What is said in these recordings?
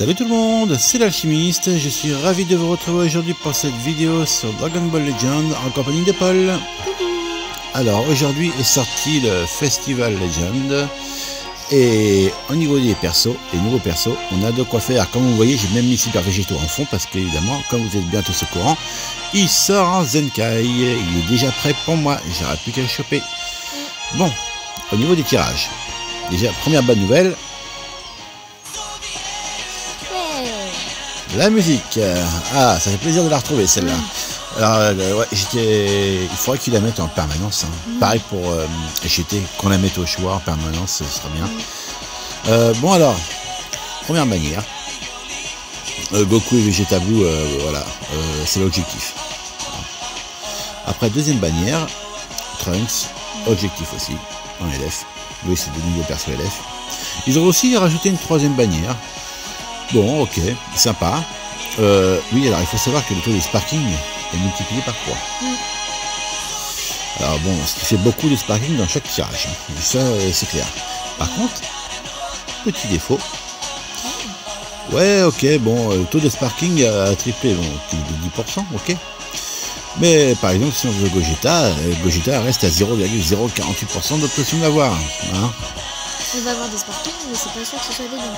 Salut tout le monde, c'est l'alchimiste, je suis ravi de vous retrouver aujourd'hui pour cette vidéo sur Dragon Ball Legend en compagnie de Paul. Alors aujourd'hui est sorti le Festival Legend et au niveau des persos, les nouveaux persos, on a de quoi faire. Comme vous voyez, j'ai même mis Super Vegito en fond parce qu'évidemment, comme vous êtes bien tous au courant, il sort en Zenkai, il est déjà prêt pour moi, j'aurais plus qu'à le choper. Bon, au niveau des tirages, déjà première bonne nouvelle. La musique, ah ça fait plaisir de la retrouver celle-là. Alors ouais, j'étais, il faudrait qu'il la mette en permanence, hein. Pareil pour j'étais qu'on la mette au choix en permanence, ce serait bien. Bon alors, première manière, Goku et Vegeta Blue, voilà, c'est l'objectif. Après deuxième bannière, Trunks, objectif aussi, en LF. Oui, c'est des nouveaux persos LF. Ils ont aussi rajouté une troisième bannière. Bon, ok, sympa. Oui, alors il faut savoir que le taux de sparking est multiplié par 3. Alors bon, ce qui fait beaucoup de sparking dans chaque tirage. Ça, c'est clair. Par contre, petit défaut. Ouais, ok, bon, le taux de sparking a triplé, bon, de 10%, ok. Mais par exemple, si on veut Gogeta reste à 0,048% d'obtention d'avoir. Hein. Il va avoir des sparkings, mais c'est pas sûr que ce soit des dons.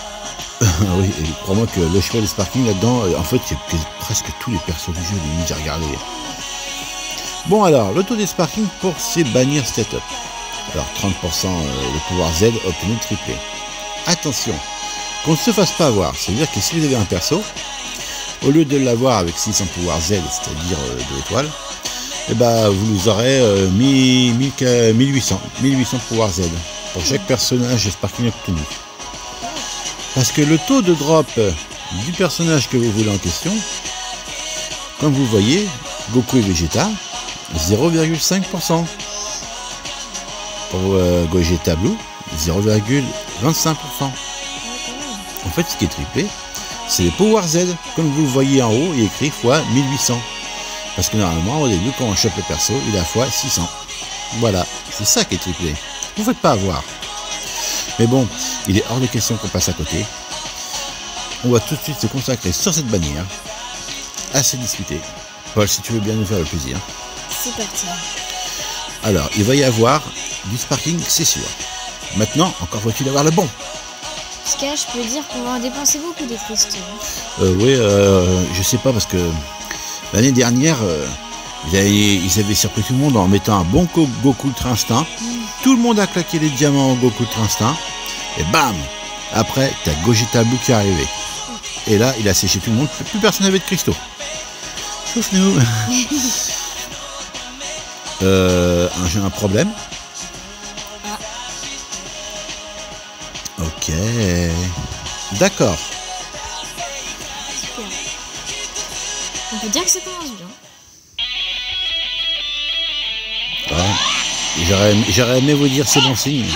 Oui, et crois-moi que le choix des sparkings là-dedans, en fait, il y a presque tous les persos du jeu, limite, j'ai regardé. Bon, alors, le taux des sparkings pour ces bannières setup. Alors, 30% de pouvoir Z obtenu triplé. Attention, qu'on ne se fasse pas avoir. C'est-à-dire que si vous avez un perso, au lieu de l'avoir avec 600 pouvoir Z, c'est-à-dire de l'étoile, eh ben, vous nous aurez mis 1800 pouvoir Z. Pour chaque personnage sparking obtenu, parce que le taux de drop du personnage que vous voulez en question, comme vous voyez, Goku et Vegeta 0,5%, pour Gogeta Blue 0,25%. En fait, ce qui est triplé, c'est les Power Z, comme vous le voyez en haut, il est écrit fois 1800, parce que normalement au début quand on chope le perso, il a fois 600. Voilà, c'est ça qui est triplé. Vous ne faites pas avoir. Mais bon, il est hors de question qu'on passe à côté. On va tout de suite se consacrer sur cette bannière. Assez discuté. Paul, si tu veux bien nous faire le plaisir. C'est parti. Alors, il va y avoir du sparking, c'est sûr. Maintenant, encore faut-il avoir le bon. Ce cas, je peux dire qu'on va en dépenser beaucoup des cristaux. Oui, je sais pas parce que l'année dernière, ils avaient surpris tout le monde en mettant un bon Goku Ultra-Instinct. Tout le monde a claqué les diamants en Goku Ultra-Instinct. Et bam! Après, t'as Gogeta Blue qui est arrivé. Et là, il a séché tout le monde. Plus personne n'avait de cristaux. Sauf nous. J'ai un problème. Ok. D'accord. Super. On peut dire que ça commence bien. Ouais. J'aurais aimé vous dire c'est bon signe.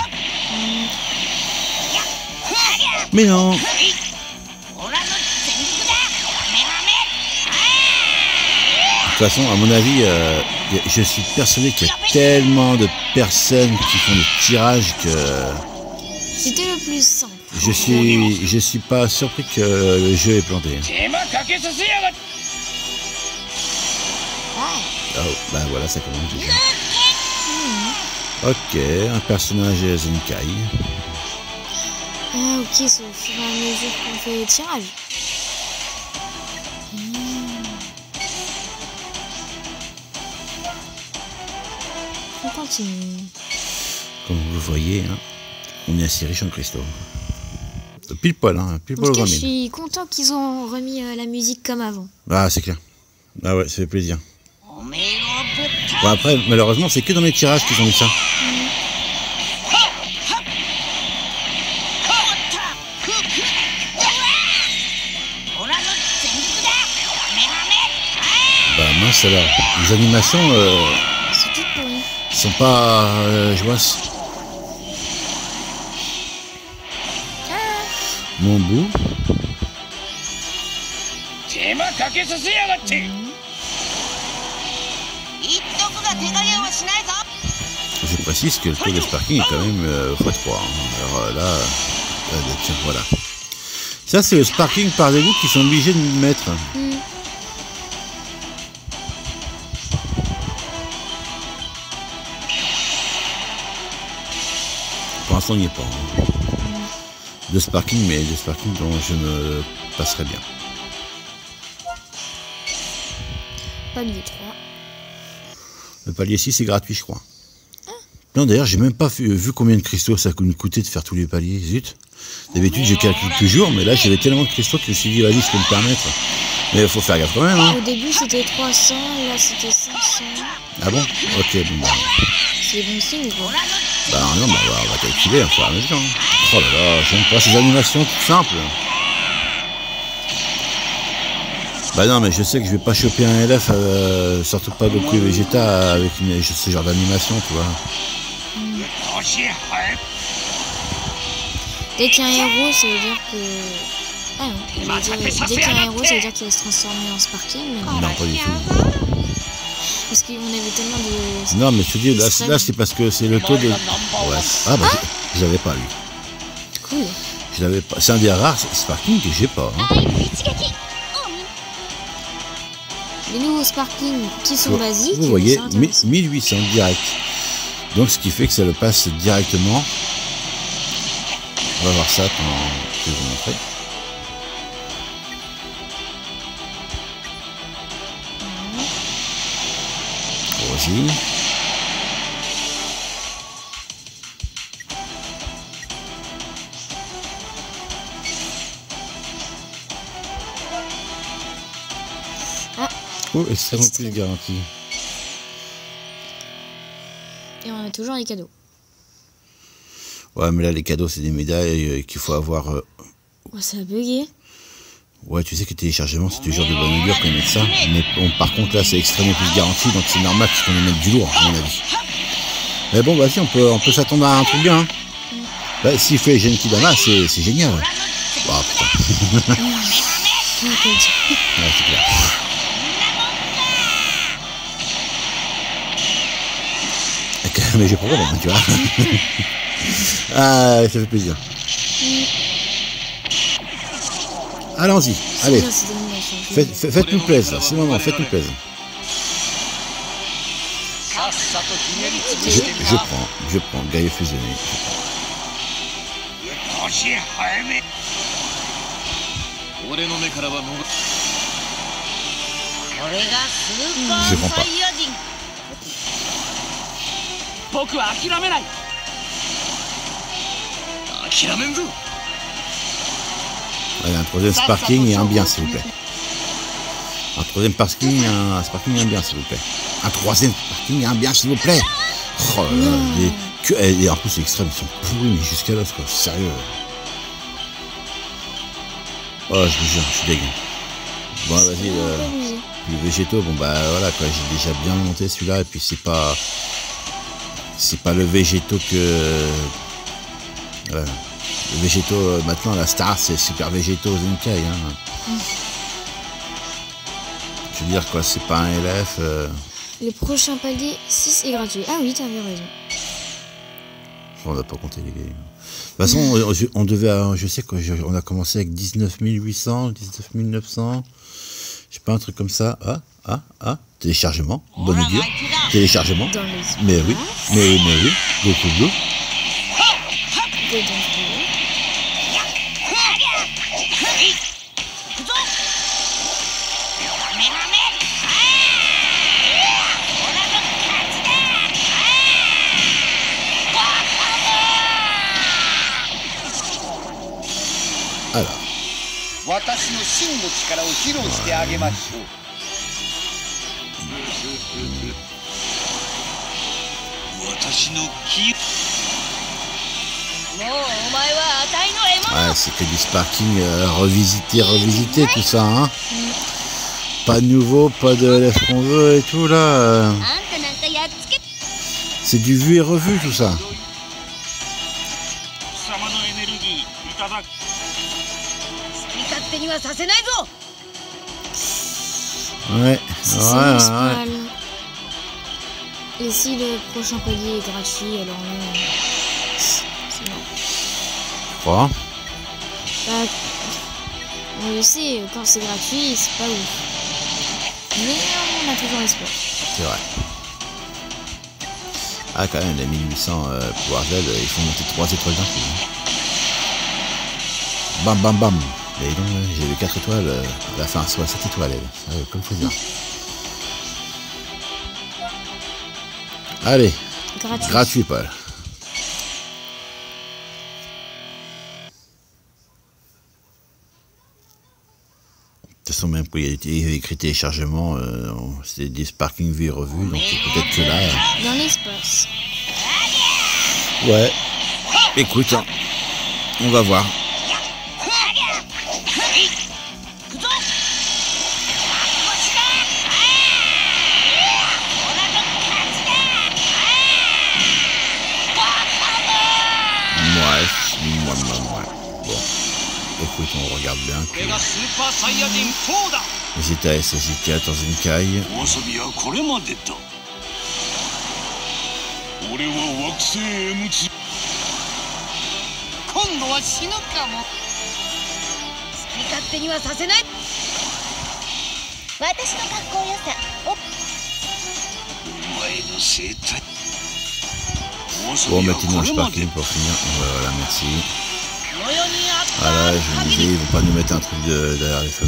Mais non. De toute façon, à mon avis, je suis persuadé qu'il y a tellement de personnes qui font des tirages que... C'était le plus simple. Je suis pas surpris que le jeu est planté. Oh, bah voilà, ça commence déjà. Ok, un personnage Zenkai. Ah ok, c'est au fur et à mesure qu'on fait les tirages. On continue. Comme vous voyez, hein, on est assez riche en cristaux. Pile poil, hein, pile poil au grand mille. Je suis content qu'ils ont remis la musique comme avant. Ah c'est clair. Ah ouais, ça fait plaisir. Bon après, malheureusement, c'est que dans les tirages qu'ils ont mis ça. Bah mince alors, les animations sont pas joyeuses. Mon bout. Je précise que le taux de sparking est quand même x3. Hein. Alors là, tiens, voilà. Ça, c'est le sparking par dégoût qu'ils sont obligés de mettre. Pour l'instant, il n'y a pas de sparking, mais de sparking dont je me passerai bien. Palier 3. Le palier 6 est gratuit, je crois. Non, d'ailleurs, j'ai même pas vu combien de cristaux ça nous coûtait de faire tous les paliers. Zut. D'habitude, je calcule toujours, mais là, j'avais tellement de cristaux que je me suis dit, vas-y, je peux me permettre. Mais il faut faire gaffe quand même. Hein. Au début, c'était 300, là, c'était 500. Ah bon? Ok, bon, bah. C'est bon signe ou quoi? Bah, non, bah, on va calculer, on va faire à mesure. Oh là là, j'aime pas ces animations toutes simples. Bah non, mais je sais que je vais pas choper un LF, surtout pas Goku et Vegeta avec ce genre d'animation, tu vois. Dès qu'il y a un héros, ça veut dire que... Ah non, dès qu'il y a un héros, ça veut dire qu'il va se transformer en sparking. Mais... Non, pas du tout. Parce qu'on avait tellement de... Non, mais je te dis, là c'est parce que c'est le taux de... Ouais. Ah bah, je l'avais pas, lui. Cool. Je l'avais pas. C'est un des rares sparking que j'ai pas. Hein. Les nouveaux sparking qui sont basiques. Vous voyez, 1800 direct. Donc ce qui fait que ça le passe directement. On va voir ça pendant que je vous montrer. Vas-y. Ah. Oh, extrêmement plus garantie. Et on a toujours les cadeaux. Ouais, mais là, les cadeaux, c'est des médailles qu'il faut avoir... Ouais, ça a bugué. Ouais, tu sais que le téléchargement, c'est toujours de bonne augure qu'on mette ça. Mais bon, par contre, là, c'est extrêmement plus garanti, donc c'est normal qu'on y mette du lourd, à mon avis. Mais bon, bah si, on peut s'attendre à un truc bien. Hein. Bah, s'il fait Genki Dama, c'est génial. Waouh, putain. Ouais, c'est clair. Mais j'ai problème, tu vois. Ah, ça fait plaisir. Allons-y, allez. Faites-nous plaisir, c'est le moment, faites-nous plaisir. Je prends, Gaïa fusionné. Je prends pas. Allez, un troisième sparking et un bien, s'il vous plaît. Un troisième sparking et un bien, s'il vous plaît. Un troisième sparking et un bien, s'il vous plaît. Oh là là, et en plus, les extrêmes, ils sont pourris, mais jusqu'à l'os, quoi. Sérieux. Oh, je vous jure, je suis dégueu. Bon, vas-y, les végétaux, bon, bah voilà, quoi. J'ai déjà bien monté celui-là, et puis c'est pas. C'est pas le végéto que. Le végéto, maintenant, la star, c'est Super Vegito Zenkai. Hein. Je veux dire, quoi, c'est pas un LF. Le prochain palier 6 est gratuit. Ah oui, t'avais raison. On n'a pas compté les gars. De toute façon, on devait. Je sais qu'on a commencé avec 19 800, 19 900. Je sais pas, un truc comme ça. Ah, téléchargement, bonne idée. Téléchargement, mais oui, Goku Blue. Alors. Voilà. Ouais, c'est que du sparking revisité, tout ça, hein. Pas de nouveau, pas de LF qu'on veut et tout, là. C'est du vu et revu, tout ça. Ouais. Et si le prochain palier est gratuit, alors c'est bon. Pourquoi? On le sait, quand c'est gratuit, c'est pas ouf. Mais on a toujours l'espoir. C'est vrai. Ah quand même, les 1800 Power Z, ils font monter 3 étoiles d'un coup. Hein. Bam bam bam. Et donc j'ai eu 4 étoiles, à la fin soit 7 étoiles, comme faut dire. Allez, gratuit Paul. De toute façon, même pour écrit téléchargement, c'est des Sparking Vue et Revue, donc peut-être que là. Dans l'espace. Ouais. Écoute, hein, on va voir. On regarde bien que Vegeta et C21 dans une caille. Bon, maintenant je pars pour finir. Voilà, merci. Ah là, je me disais, ils vont pas nous mettre un truc derrière les feux.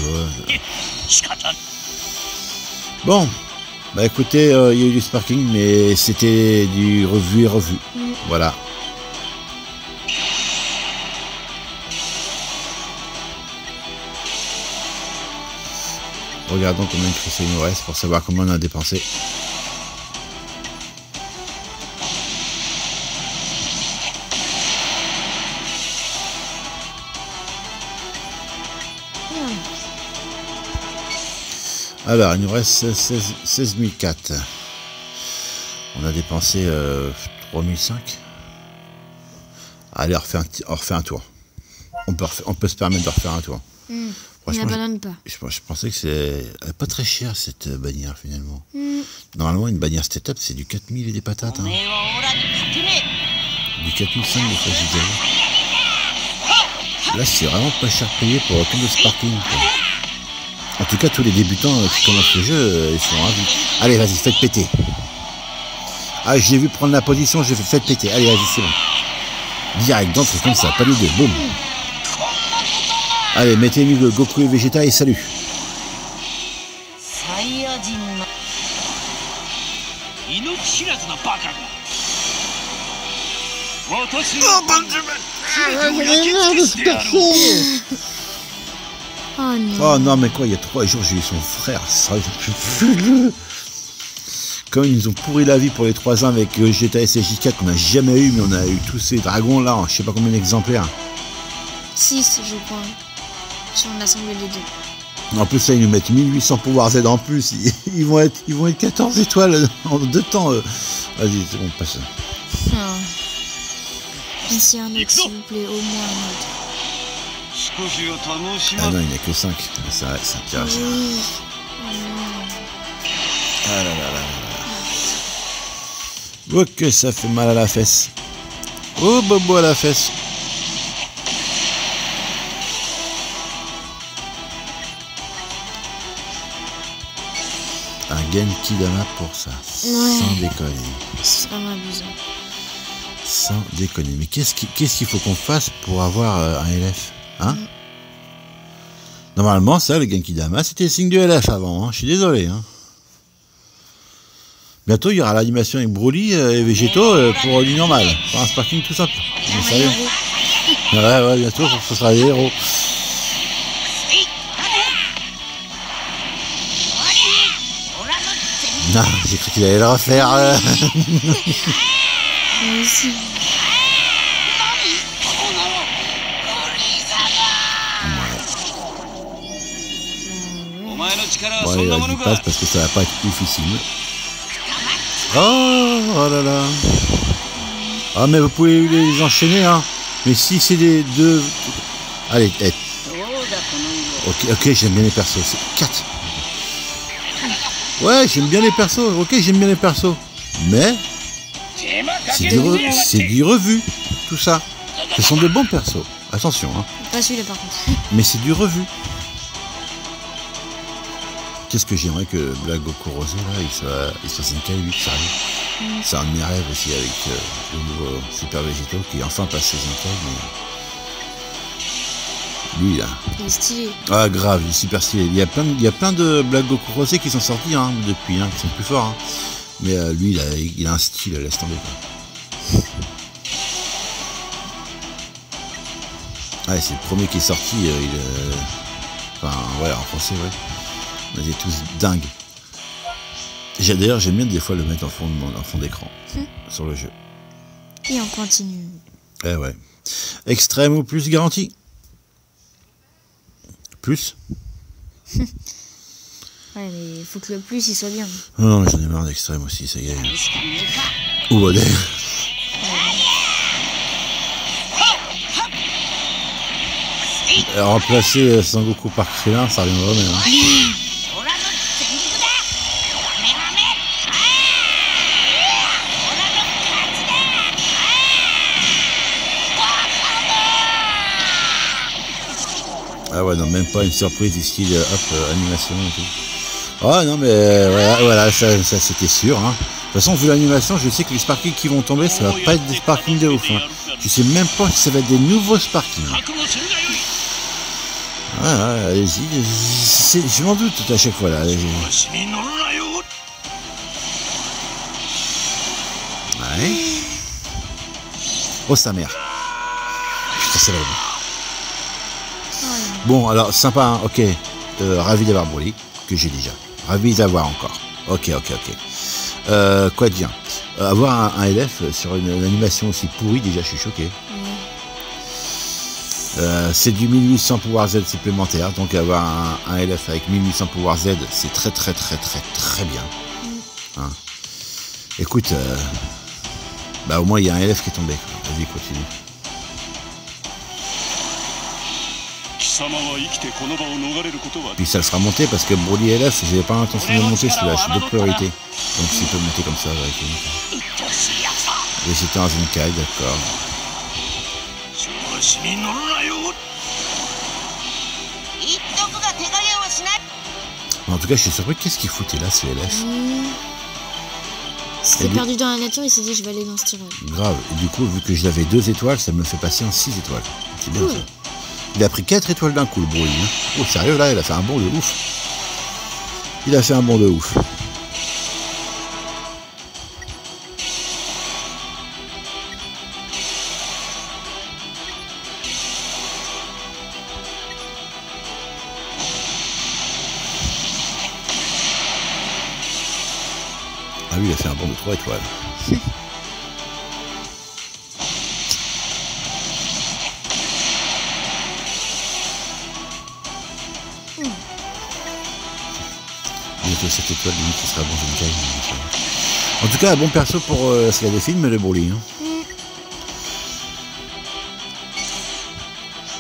Bon, bah écoutez, il y a eu du sparking, mais c'était du revu et revu. Mm. Voilà. Regardons combien de cristaux il nous reste pour savoir comment on a dépensé. Alors, il nous reste 16 004. On a dépensé 3 500. Allez, on refait un tour. On peut se permettre de refaire un tour. Mmh. Franchement, je pensais que c'est pas très cher cette bannière finalement. Mmh. Normalement, une bannière setup, c'est du 4000 et des patates. Hein. Du 4005 des fois. Là, c'est vraiment pas cher payé pour tout le sparking. Quoi. En tout cas, tous les débutants qui commencent le jeu, ils sont ravis. Allez, vas-y, faites péter. Ah, j'ai vu prendre la position, j'ai fait faites péter. Allez, vas-y, c'est bon. Direct, dans c'est comme ça, pas de deux, boum. Allez, mettez-lui le Goku et Vegeta et salut. Oh non. Oh non, mais quoi, il y a 3 jours, j'ai eu son frère, ça, je... Comme ils nous ont pourri la vie pour les 3 ans avec GTA et CJ4 qu'on n'a jamais eu, mais on a eu tous ces dragons là, je sais pas combien d'exemplaires. 6, je crois. Si on assemble les deux. En plus, là, ils nous mettent 1800 Power Z en plus. Ils vont être 14 étoiles en 2 temps. Vas-y, c'est bon, passe. Ici, un autre, s'il vous plaît, au moins un autre. Ah non, il n'y a que 5. C'est un tirage. Ah là là là là. Oh, que ça fait mal à la fesse. Oh, bobo à la fesse. Un Genki Dama pour ça. Ouais. Sans déconner. C'est vraiment abusant. Sans déconner. Mais qu'est-ce qu'il faut qu'on fasse pour avoir un LF? Hein? Mm. Normalement, ça, le Genki Dama, c'était signe du LF avant. Hein. Je suis désolé. Hein. Bientôt, il y aura l'animation avec Broly et Vegito pour du normal. Pour un sparking tout simple. Mais sérieux. Ouais, bientôt, ce sera des héros. Non, j'ai cru qu'il allait le refaire. Merci. Bon, allez, vas-y, passe parce que ça va pas être difficile. Oh, oh là là. Ah, mais vous pouvez les enchaîner, hein. Mais si c'est des deux... Allez, hey. Ok, j'aime bien les persos. C'est 4. Ouais, j'aime bien les persos. Ok, j'aime bien les persos. Mais... C'est du revu, tout ça. Ce sont de bons persos. Attention, hein. Pas celui-là, par contre. Mais c'est du revu. Qu'est-ce que j'aimerais que Black Goku Rosé, là, il soit Zenkai 8, sérieux. C'est un de mes rêves aussi avec le nouveau Super Vegito qui est enfin passé Zenkai, mais... Lui, là. Il est stylé. Ah, grave, il est super stylé. Il y a plein de Black Goku Rosé qui sont sortis, hein, depuis, hein, qui sont plus forts, hein. Mais lui, il a un style, laisse tomber, quoi. Ah, c'est le premier qui est sorti, enfin, ouais, en français, ouais. On était tous dingues. D'ailleurs, j'aime bien des fois le mettre en fond d'écran, sur le jeu. Et on continue. Eh ouais. Extrême ou plus garanti? Plus. Ouais, mais il faut que le plus, il soit bien. Oh, non, mais j'en ai marre d'extrême aussi, ça y est. Ou modèle. Remplacer Sangoku par Krillin, ça reviendra même. Hein. Ah ouais, non, même pas une surprise ici, hop, animation et tout. Ah non, mais voilà, ça c'était sûr. Hein. De toute façon, vu l'animation, je sais que les sparkings qui vont tomber, ça va pas être des sparkings de ouf. Hein. Je sais même pas si ça va être des nouveaux sparkings. Ah, allez-y, je m'en doute à chaque fois là. Ouais. Oh sa mère. Putain, c'est la vie. Bon, alors sympa, hein, ok. Ravi d'avoir Broly, que j'ai déjà. Ravi d'avoir encore. Ok. Quoi dire? Avoir un LF sur une animation aussi pourrie, déjà, je suis choqué. C'est du 1800 Power Z supplémentaire, donc avoir un LF avec 1800 Power Z, c'est très bien. Hein. Écoute, bah au moins il y a un LF qui est tombé. Vas-y, continue. Puis ça le sera monté parce que Broly LF, j'avais pas l'intention de monter celui-là, j'ai d'autres priorités. Donc s'il peut monter comme ça, avec une. Et c'était un Zenkai, d'accord. En tout cas, je suis surpris. Qu'est-ce qu'il foutait là, ce LF? C'était perdu dans la nature, il s'est dit je vais aller dans ce tirage. Grave, et du coup, vu que je l'avais 2 étoiles, ça me fait passer en 6 étoiles. C'est bien ça. Il a pris 4 étoiles d'un coup, le Broly. Oh, sérieux, là, il a fait un bond de ouf. Ah oui, il a fait un bond de 3 étoiles. Bientôt 7 étoiles, limite, ce sera bon, je me calme. En tout cas, un bon perso pour s'il y a des films, le Broly. Hein.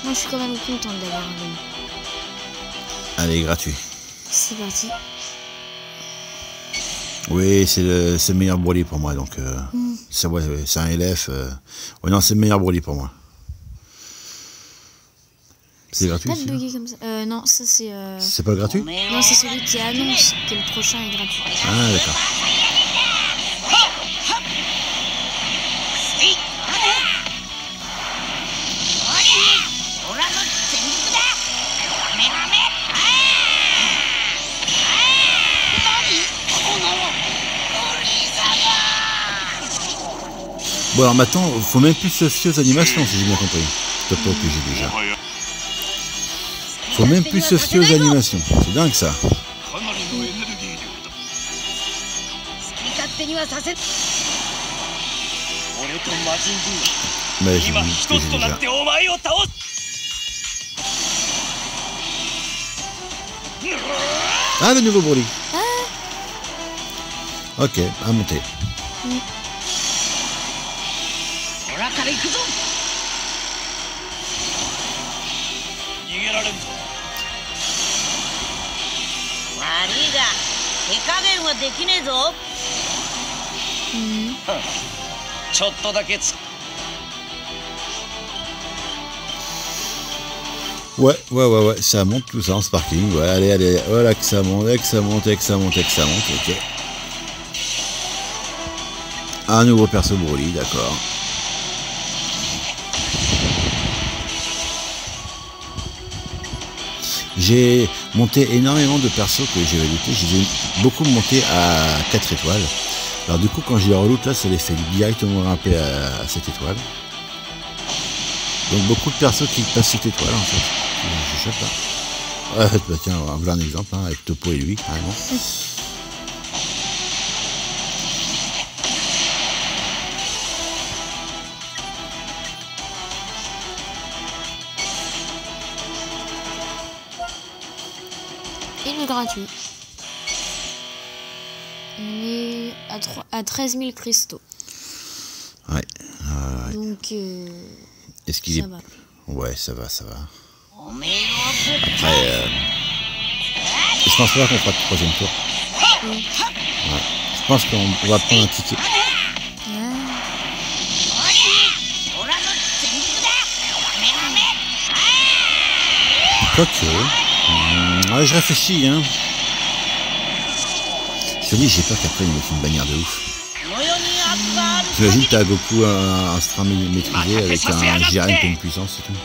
Moi, je suis quand même contente d'avoir un film. Allez, gratuit. C'est parti. Oui, c'est le meilleur Broly pour moi, donc c'est un LF. Ouais, non, c'est le meilleur Broly pour moi. C'est gratuit. Pas de buggy comme ça. Non, ça c'est. C'est pas gratuit. Non, c'est celui qui annonce que le prochain est gratuit. Ah d'accord. Bon alors maintenant, faut même plus se fier aux animations si j'ai bien compris. Topopo que j'ai déjà. Faut même plus se fier aux animations. C'est dingue ça. Mais j'ai mis ce que j'ai déjà. Ah, le nouveau Broly. Ok, à monter. Ouais, ça monte tout ça en sparking. Ouais, allez, voilà que ça monte, que ça monte, ok. Un nouveau perso Broly, d'accord. J'ai monté énormément de persos que j'ai lootés, j'ai beaucoup monté à 4 étoiles. Alors du coup quand je les reloute là, ça les fait directement grimper à 7 étoiles. Donc beaucoup de persos qui passent 7 étoiles en fait. Je sais pas. Ouais, bah tiens, on va un exemple hein, avec Topo et lui carrément. Gratuit. On est à 13 000 cristaux. Ouais. Donc, est-ce qu'il est... va. Ouais, ça va. Après, je pense pas qu'on fera le troisième tour. Ouais. Ouais. Je pense qu'on va prendre un ticket. Ouais. Ok. Ouais, je réfléchis, hein. Je te dis, j'ai peur qu'après il me fasse une bannière de ouf. T'imagines, t'as Goku un strat maîtrisé avec un Jiren qui a une puissance et tout.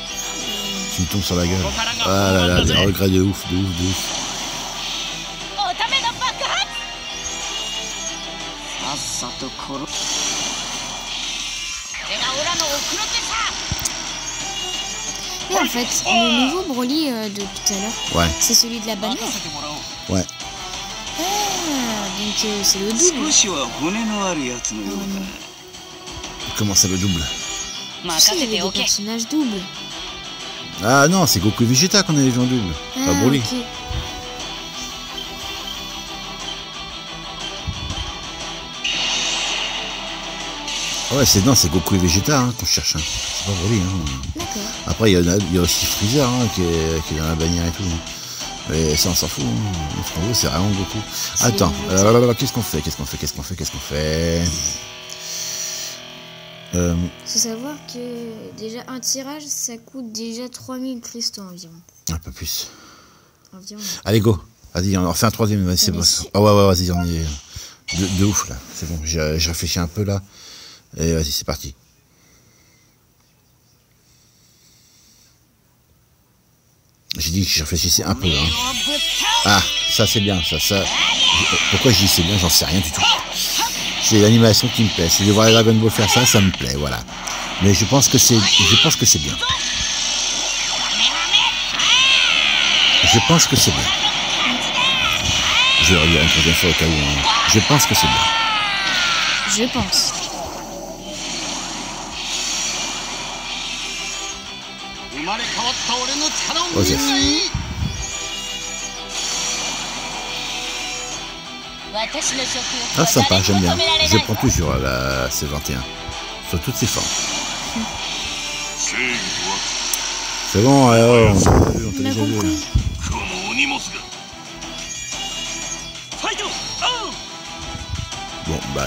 Tu me tombes sur la gueule. Ah là là, des regrets de ouf. En fait, le nouveau Broly de tout à l'heure, ouais, c'est celui de la bannière. Ouais. Ah, donc c'est le double. Comment ça, le double? C'est le personnage double. Ah non, c'est Goku et Vegeta qu'on avait vu en double, ah, pas Broly. Okay. Ouais, c'est Goku et Vegeta hein, qu'on cherche, hein. C'est pas Broly. Hein. Après, il y a aussi Freezer hein, qui est dans la bannière et tout. Hein. Mais ça, on s'en fout. Hein. C'est vraiment Goku. Attends, qu'est-ce qu'on fait faut savoir que déjà un tirage, ça coûte déjà 3000 cristaux environ. Un peu plus. Environ. Allez, go. Vas-y, on en refait un troisième. Vas-y, c'est bon. Ah ouais, vas-y, on est de ouf là. C'est bon, je réfléchis un peu là. Et vas-y, c'est parti. J'ai dit que je réfléchissais un peu. Hein. Ah, ça c'est bien, ça. Pourquoi je dis c'est bien, j'en sais rien du tout. C'est l'animation qui me plaît. C'est de voir les Dragon Ball faire ça, ça me plaît, voilà. Mais je pense que c'est bien. Je pense que c'est bien. Je vais relire une troisième fois au cas où. Hein. Je pense que c'est bien. Je pense. Osef. Ah sympa, j'aime bien. Je prends toujours la C21. Sur toutes ses formes. C'est bon, alors on t'a déjà vu. Bon, bah...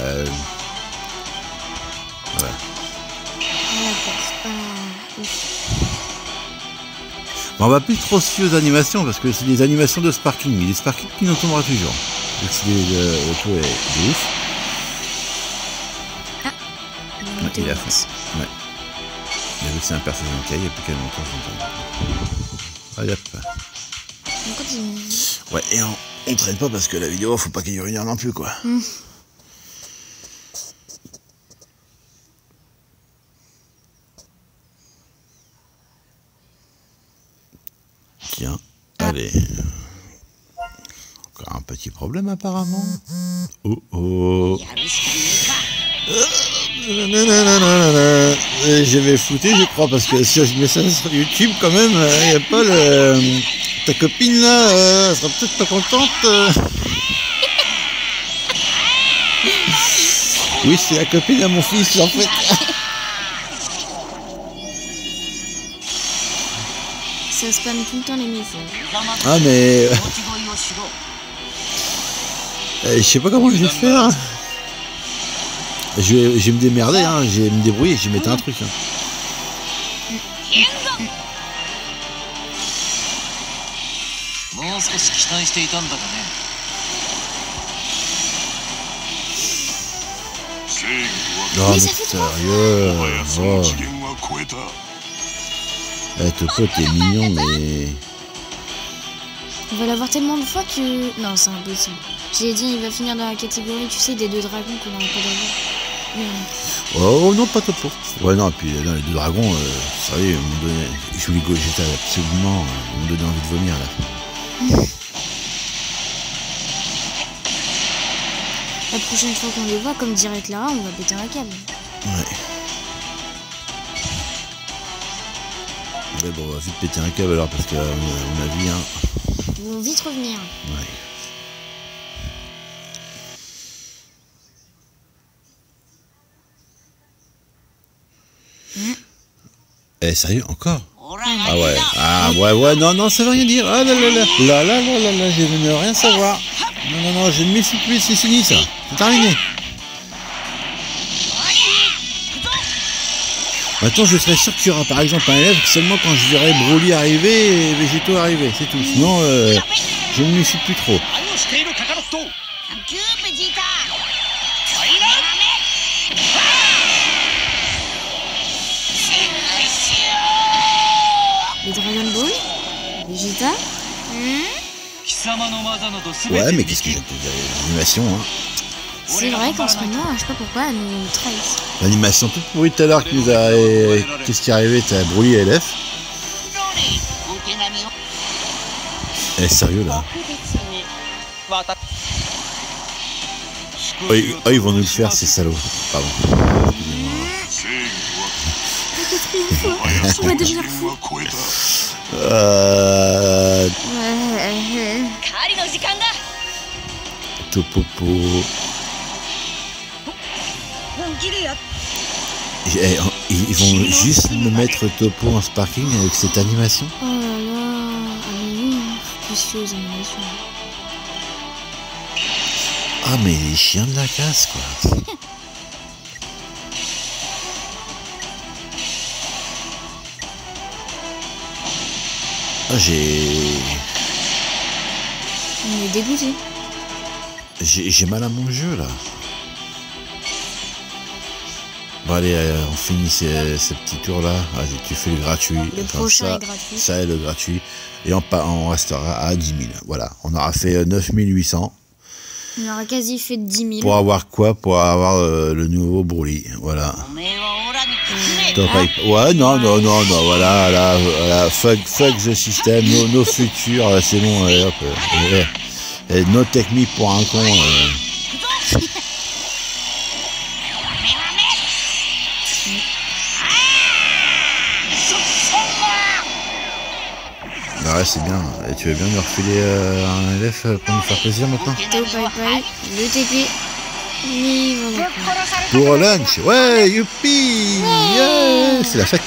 Voilà. On va plus trop se fier aux animations parce que c'est des animations de sparking, mais des sparking qui nous tombera toujours. Donc c'est des ouf. Ah, ouais, il est à fond. Ouais. Mais vu que c'est un perso Zenkai, il n'y a plus qu'à monter en Zenkai. Allez hop. On continue. Ouais, et on traîne pas parce que la vidéo, faut pas qu'elle dure une heure non plus quoi. Tiens, allez. Encore un petit problème apparemment. Oh. Je vais flouter, je crois, parce que si je mets ça sur YouTube quand même, il n'y a pas le... Ta copine là, elle sera peut-être pas contente. Oui, c'est la copine à mon fils en fait. Ça spamme tout le temps les messages. Ah mais... je sais pas comment je vais faire. Je vais me démerder, hein. Je vais me débrouiller, je vais mettre un truc. Hein. もう少し期待していたんだがね。Oh, sérieux. Oh. Eh, Topo, t'es mignon, mais... Il va l'avoir tellement de fois que... Non, c'est impossible. J'ai dit, il va finir dans la catégorie, tu sais, des deux dragons qu'on n'aurait pas d'avoir. Mais... Oh, non, pas Topo. Ouais, non, et puis non, les deux dragons, sérieux, ils m'ont donné... Je voulais Gogeta absolument, ils m'ont donné envie de vomir, à la fin. La prochaine fois qu'on les voit, comme dirait Clara, on va péter un câble. Ouais. Ouais, bon, on va vite péter un câble alors, parce qu'on a vu, hein. Ils vont vite revenir. Ouais. Eh, sérieux, encore? Ah ouais, ah ouais, ouais, non, non, ça veut rien dire. Ah là là là, là là là là, là je ne veux rien savoir. Non, non, non, je ne m'y plus, c'est fini ça. C'est terminé. Maintenant, je serais sûr qu'il y aura par exemple un élève seulement quand je verrai Broly arriver et Vegito arriver, c'est tout. Sinon, je ne m'y suis plus trop. Les Dragon Ball Vegeta Ouais, mais qu'est-ce que j'ai de l'animation, hein. C'est vrai qu'en ce moment, je sais pas pourquoi, elle nous trahissent. L'animation toute pourrie tout à l'heure qui nous a... Qu'est-ce qui est arrivé? T'as brouillé LF. Eh, sérieux, là. Oh, ils vont nous le faire, ces salauds. Pardon. On va devenir fou. Ouais. Topopo. Ils vont juste me mettre Topo en sparking avec cette animation. Oh là là, oui, précieuse animation. Ah mais les chiens de la casse quoi. Ah, on est dégoûté. J'ai mal à mon jeu, là. Bon, allez, on finit ces petits tours-là. Vas-y, tu fais le gratuit. Le enfin, prochain ça, est gratuit. Ça est le gratuit. Et on restera à 10 000. Voilà, on aura fait 9 800. On aura quasi fait 10 000. Pour avoir quoi? Pour avoir le nouveau Broly. Voilà. Ouais, non, non, non, non, voilà, là, voilà, fuck the system, nos futurs, c'est bon, allez, hop, nos techniques pour un con. Ah ouais, c'est bien, et tu veux bien me refiler un LF pour nous faire plaisir maintenant? Le TP. Pour lunch, ouais, youpi, yeah, c'est la fête.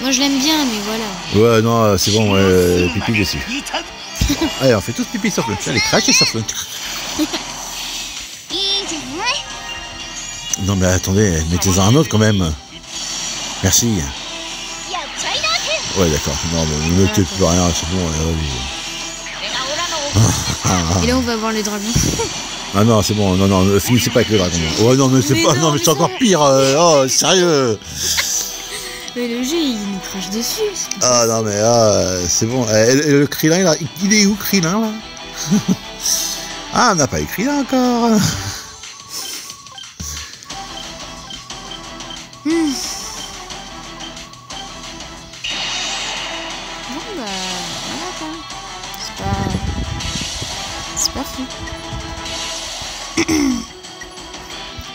Moi je l'aime bien, mais voilà. Ouais, non, c'est bon, pipi dessus. Allez, on fait tous pipi sur lunch. Allez, craquez sur lunch. Non, mais attendez, mettez-en un autre quand même. Merci. Ouais, d'accord. Non, mais ne mettez plus rien, c'est bon. Et là, on va voir les dragons. Ah non, c'est bon, non, non, finissez pas avec le dragon. Oh non, mais c'est pas, non, mais c'est encore pire, oh, sérieux. Mais le jeu, il nous crache dessus. Ah non, mais c'est bon. Et le Krillin, là, il est où, Krillin, là? Ah, on n'a pas eu Krillin encore. Bon, bah, voilà, c'est pas fou.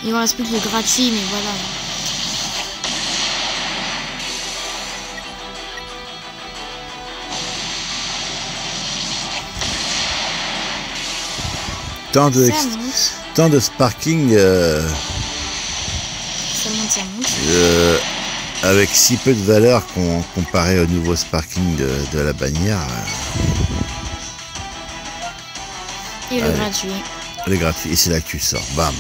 Il me reste plus que le gratuit, mais voilà. Tant de sparking avec si peu de valeur comparé au nouveau sparking de la bannière. Et le gratuit. Elle est gratuite, et c'est là que tu sors, bam.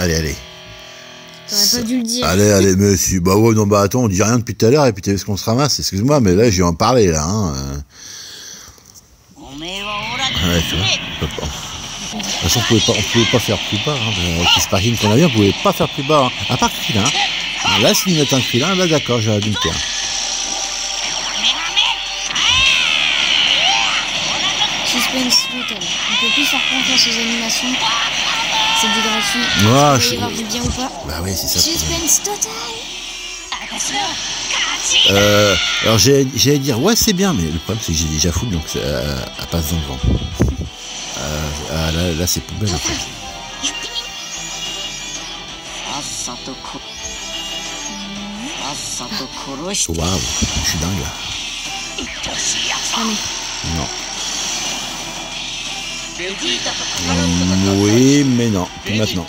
Allez, allez. T'aurais pas dû le dire. Allez, allez, monsieur. Bah ouais, non, bah attends, on dit rien depuis tout à l'heure, et puis t'as vu ce qu'on se ramasse, excuse-moi, mais là, j'ai en parlé, là. Hein. Ouais, tu vois, on peut pas. De toute façon, on pouvait pas faire plus bas. Hein, avec les sparring qu'on avait, on pouvait pas faire plus bas. Hein. À part Krillin. Hein. Là, s'il met un Krillin, là, d'accord, j'ai adulté. Suspense total. On peut plus faire confiance aux animations. C'est du gratuit. Moi, je sais pas. Bien ou pas. Bah oui, c'est ça. Suspense total. Alors j'allais dire ouais c'est bien, mais le problème c'est que j'ai déjà full, donc ça passe dans le vent. Là c'est poubelle en fait. Waouh, je suis dingue là. Non. Oui mais non, maintenant.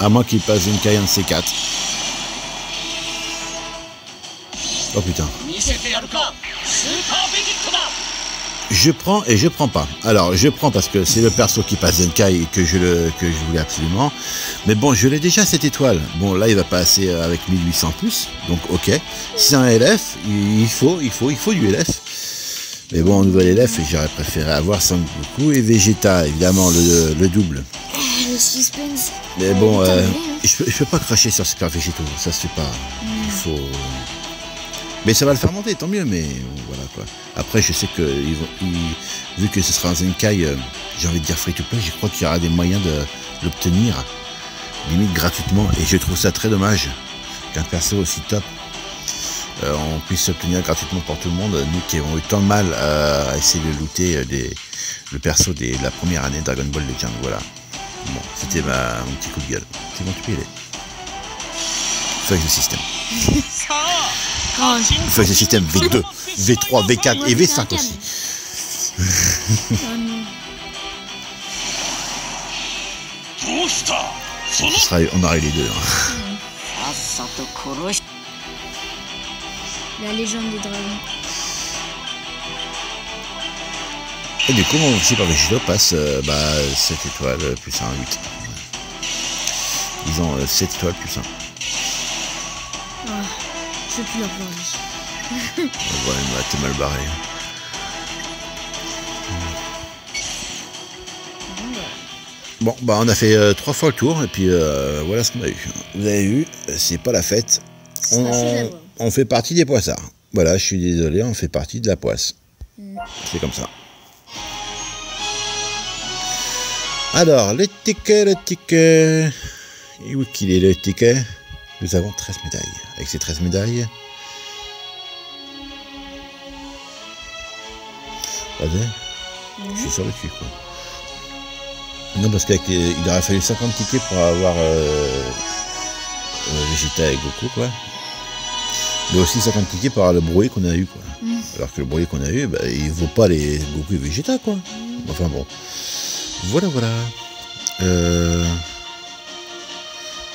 À moins qu'il passe une Kayan C4. Oh putain. Je prends et je prends pas. Alors je prends parce que c'est le perso qui passe Zenkai et que je voulais absolument. Mais bon, je l'ai déjà cette étoile. Bon là il va passer avec 1800 plus. Donc ok. C'est un LF, il faut du LF. Mais bon, nouvel LF, j'aurais préféré avoir 5 Goku et Vegeta, évidemment, le double. Le suspense. Mais bon, je peux pas cracher sur Super Vegito, ça se fait pas. Il faut. Mais ça va le faire monter, tant mieux, mais voilà quoi. Après, je sais que, vu que ce sera un Zenkai, j'ai envie de dire free to play, je crois qu'il y aura des moyens de l'obtenir, limite gratuitement, et je trouve ça très dommage qu'un perso aussi top, on puisse obtenir gratuitement pour tout le monde. Nous qui avons eu tant de mal à essayer de looter le perso de la première année Dragon Ball Legends, voilà. Bon, c'était mon petit coup de gueule. C'est bon, tu peux y aller. Feuille de système. Feuille de système V2, V3, V4 et V5 aussi. On aurait eu les deux. Hein. La légende des dragons. Et du coup, mon Super Vegito passe 7 étoiles plus 1, 8. Ils ont 7 étoiles plus 1. Ah, je peux plus la prendre. Ouais, bah, t'es mal barré. Bon, bah, on a fait 3 fois le tour, et puis voilà ce qu'on a eu. Vous avez vu, c'est pas la fête. On fait partie des poissards. Voilà, je suis désolé, on fait partie de la poisse. C'est comme ça. Alors, le ticket, Et où qu'il est le ticket? Nous avons 13 médailles. Avec ces 13 médailles... Je suis sur le cul, quoi. Non, parce qu'il aurait fallu 50 tickets pour avoir... Vegeta et Goku, quoi. Mais aussi 50 tickets par le brouillé qu'on a eu, quoi. Alors que le brouillé qu'on a eu, bah, il vaut pas les Goku et Vegeta, quoi. Enfin bon. Voilà, voilà.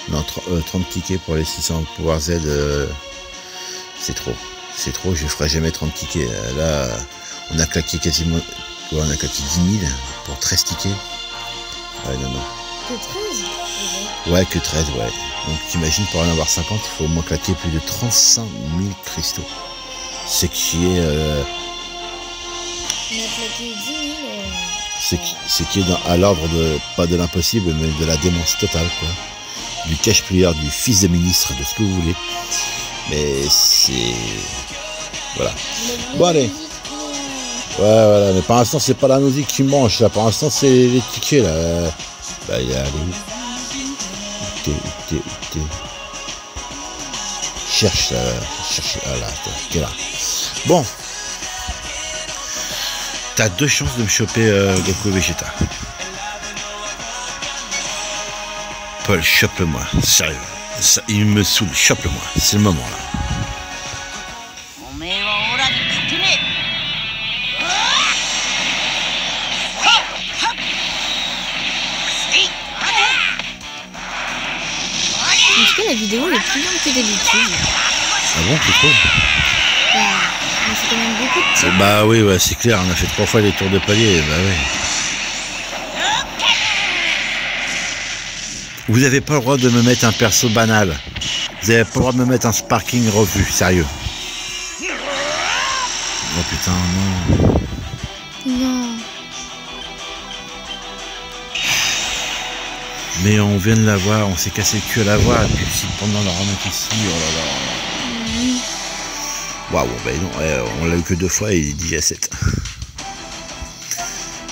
Non, 30 tickets pour les 600 Power Z, c'est trop. C'est trop, je ferai jamais 30 tickets. Là, on a claqué quasiment... On a claqué 10 000 pour 13 tickets. Ouais, non, non. Que 13? Ouais, que 13, ouais. Donc t'imagines, pour en avoir 50, il faut au moins claquer plus de 35 000 cristaux. C'est qui est... On a claqué 10 000... C'est qui est à l'ordre de... Pas de l'impossible, mais de la démence totale, quoi. Du cash player, du fils de ministre, de ce que vous voulez. Mais c'est... Voilà. Bon, allez. Ouais, voilà, mais pour l'instant, c'est pas la musique qui mange, là. Pour l'instant, c'est les tickets, là. Bah, il y a les... Cherche, cherche, ah là, t'es là. Bon, t'as 2 chances de me choper Goku Vegeta. Paul, chope-le-moi, sérieux. Ça, il me saoule, chope-le-moi, c'est le moment là. La vidéo est plus longue que d'habitude. Ah bon, c'est cool. Mais c'est quand même beaucoup de tirs. Bah oui, ouais, c'est clair, on a fait 3 fois les tours de palier, bah oui. Vous n'avez pas le droit de me mettre un perso banal. Vous n'avez pas le droit de me mettre un sparking revu, sérieux. Oh putain, non. Non. Mais on vient de l'avoir, on s'est cassé le cul à l'avoir, et puis si pendant la remettre ici, oh là là. Waouh, ben non, on l'a eu que deux fois et il est déjà 7.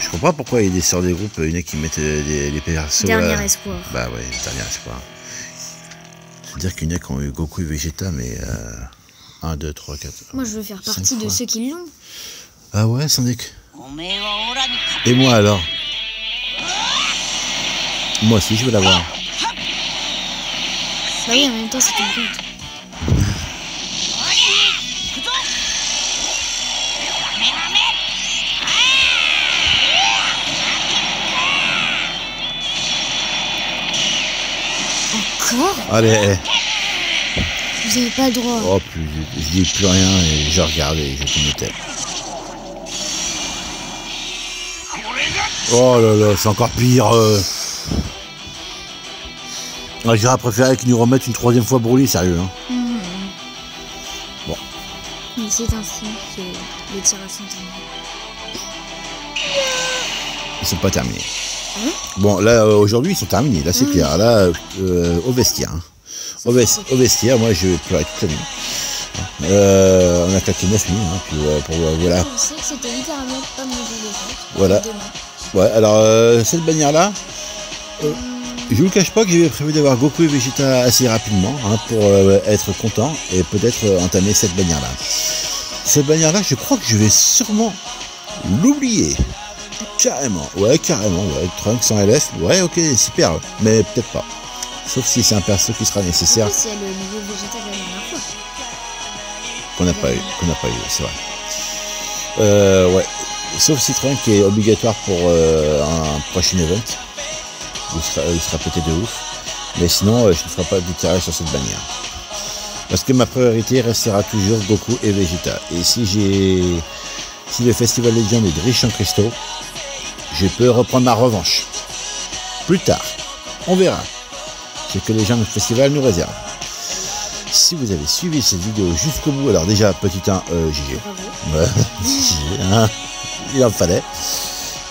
Je comprends pourquoi il y a des sorts des groupes, il y en a qui mettent les persos. Dernier espoir. Bah ouais, dernier espoir. C'est-à-dire qu'il y en a qui ont eu Goku et Vegeta, mais 1, 2, 3, 4. Moi je veux faire partie de ceux qui l'ont. Ah ouais, Sandek. Et moi alors? Moi aussi je veux l'avoir. Bah oui, en même temps c'est ton compte. Encore? Allez. Vous avez pas le droit. Oh plus, je dis plus rien et je regarde et je tourne le tête. Oh là là, c'est encore pire. J'aurais préféré qu'ils nous remettent une troisième fois Broly, sérieux. Hein. Mmh. Bon. Mais c'est ainsi que les tirages sont terminés. Ils sont pas terminés. Mmh. Bon, là, aujourd'hui, ils sont terminés. Là, c'est clair. Là, au vestiaire. Hein. Au vestiaire, moi, je vais pleurer toute la nuit. On a claqué 9 minutes. Hein, puis, pour, voilà. On sait que c'était littéralement pas mon jeu. Voilà. Ouais, alors, cette bannière-là... Je vous cache pas que j'avais prévu d'avoir Goku et Vegeta assez rapidement hein, pour être content et peut-être entamer cette bannière-là. Cette bannière-là, je crois que je vais sûrement l'oublier. Carrément, ouais, Trunks en LF, ouais, ok, super, mais peut-être pas. Sauf si c'est un perso qui sera nécessaire. En fait, c'est le nouveau Vegeta de la dernière fois. Qu'on n'a pas eu, c'est vrai. Ouais, sauf si Trunks est obligatoire pour un prochain event. Il sera pété de ouf, mais sinon je ne ferai pas de tirage sur cette bannière parce que ma priorité restera toujours Goku et Vegeta. Et si le Festival Legend est riche en cristaux, je peux reprendre ma revanche plus tard. On verra ce que les gens du festival nous réservent. Si vous avez suivi cette vidéo jusqu'au bout, alors déjà petit 1 GG, il en fallait.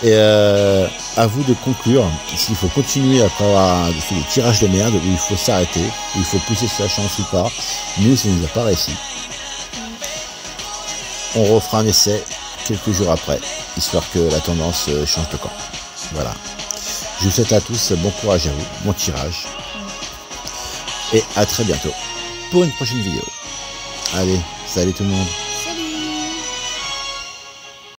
Et à vous de conclure s'il faut continuer après avoir fait des tirages de merde, où il faut s'arrêter, où il faut pousser sa chance ou pas. Nous, ça nous a pas réussi. On refera un essai quelques jours après, histoire que la tendance change de camp. Voilà. Je vous souhaite à tous bon courage à vous, bon tirage. Et à très bientôt pour une prochaine vidéo. Allez, salut tout le monde.